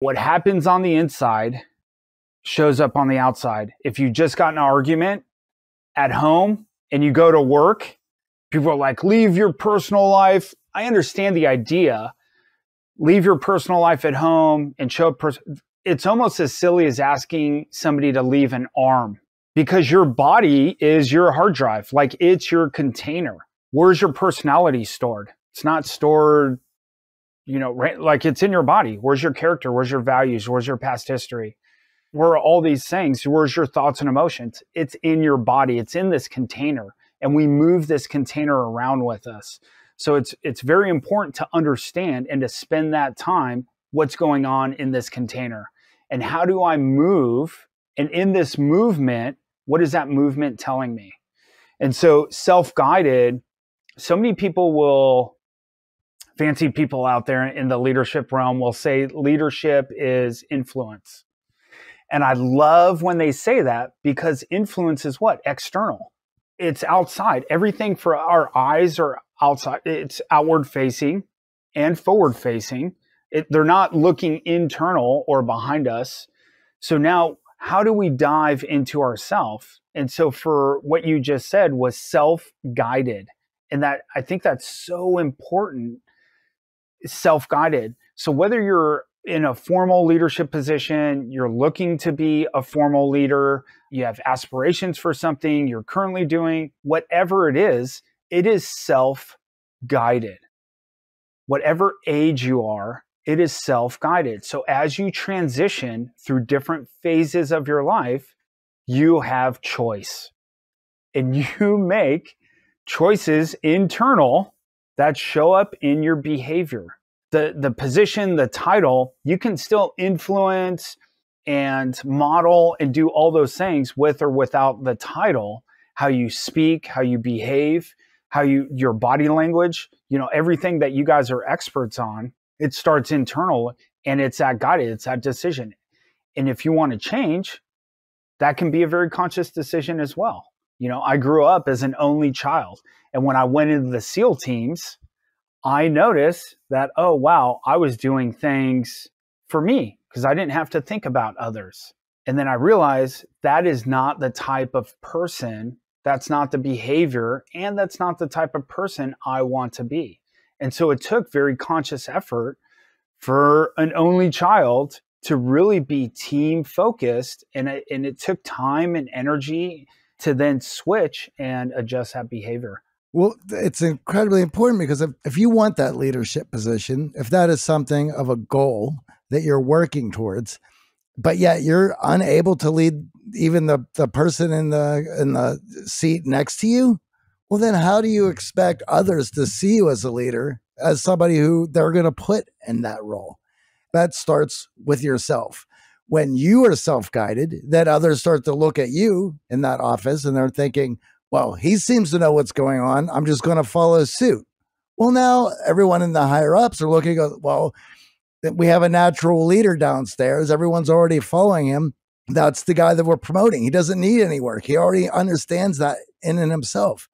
What happens on the inside shows up on the outside. If you just got in an argument at home and you go to work, people are like, leave your personal life. I understand the idea. Leave your personal life at home and show up. It's almost as silly as asking somebody to leave an arm, because your body is your hard drive. Like, it's your container. Where's your personality stored? It's not stored, you know, right? Like, it's in your body. Where's your character? Where's your values? Where's your past history? Where are all these things? Where's your thoughts and emotions? It's in your body. It's in this container. And we move this container around with us. So it's very important to understand and to spend that time, what's going on in this container and how do I move? And in this movement, what is that movement telling me? And so self-guided, so many people will, fancy people out there in the leadership realm will say leadership is influence. And I love when they say that, because influence is what? External. It's outside. Everything for our eyes are outside. It's outward facing and forward facing. They're not looking internal or behind us. So now how do we dive into ourselves? And so for what you just said was self-guided. And that, I think that's so important, self-guided. So whether you're in a formal leadership position, you're looking to be a formal leader, you have aspirations for something you're currently doing, whatever it is self-guided. Whatever age you are, it is self-guided. So as you transition through different phases of your life, you have choice. And you make choices internal that show up in your behavior. The position, the title, you can still influence and model and do all those things with or without the title. How you speak, how you behave, how your body language, you know, everything that you guys are experts on, it starts internal and it's that guided, it's that decision. And if you want to change, that can be a very conscious decision as well. You know, I grew up as an only child. And when I went into the SEAL teams, I noticed that, oh, wow, I was doing things for me because I didn't have to think about others. And then I realized that is not the type of person, that's not the behavior, and that's not the type of person I want to be. And so it took very conscious effort for an only child to really be team focused. And it took time and energy to then switch and adjust that behavior. Well, it's incredibly important, because if you want that leadership position, if that is something of a goal that you're working towards, but yet you're unable to lead even the person in the seat next to you, well, then how do you expect others to see you as a leader, as somebody who they're going to put in that role? That starts with yourself. When you are self-guided, then others start to look at you in that office and they're thinking, well, he seems to know what's going on. I'm just going to follow suit. Well, now everyone in the higher ups are looking, well, we have a natural leader downstairs. Everyone's already following him. That's the guy that we're promoting. He doesn't need any work. He already understands that in and himself.